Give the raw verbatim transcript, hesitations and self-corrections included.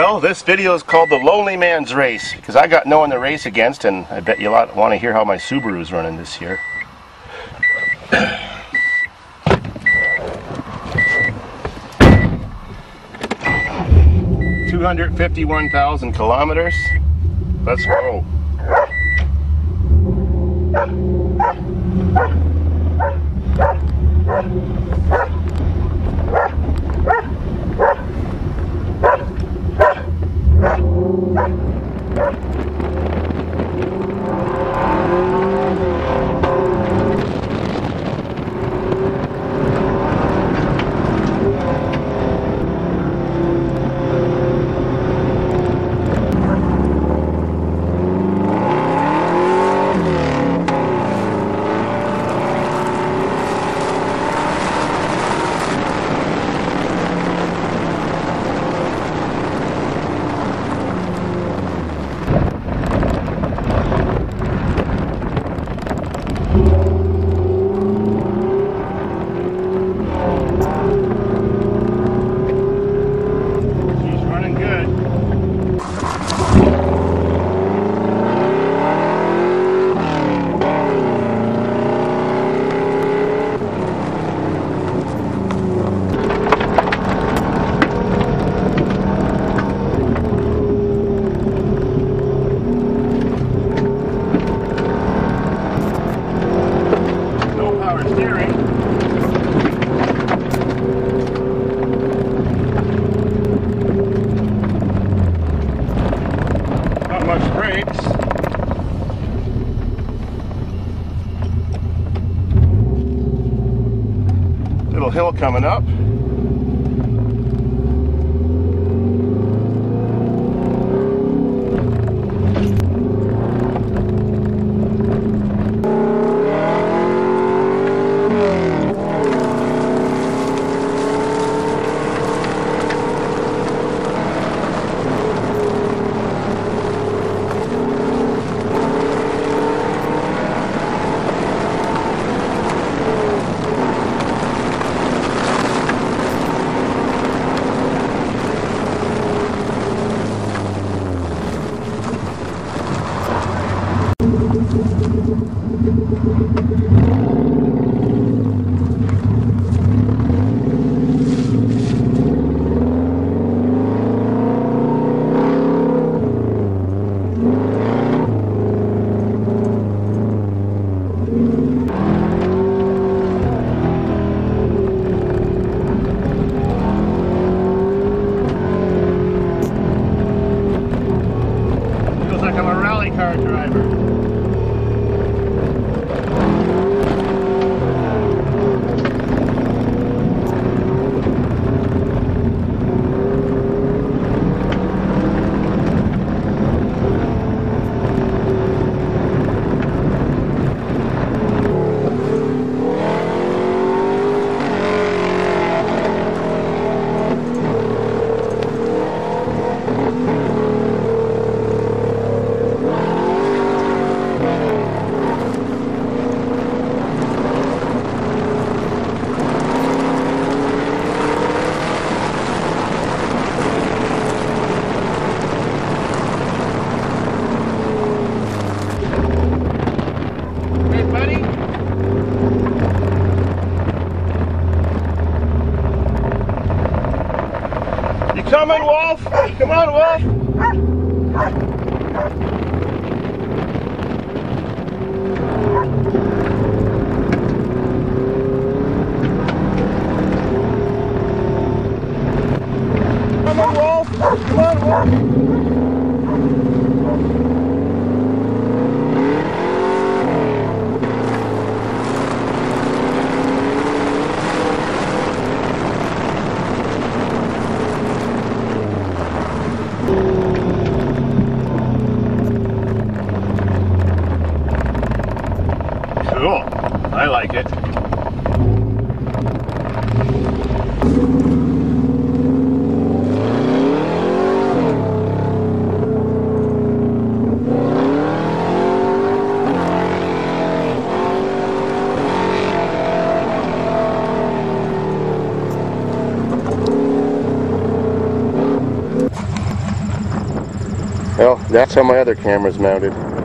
Well, this video is called The Lonely Man's Race because I got no one to race against, and I bet you a lot want to hear how my Subaru's running this year. two hundred fifty-one thousand kilometers. Let's go. Little hill coming up. Come on, Wolf! Come on, Wolf! Cool. Well, that's how my other camera's mounted.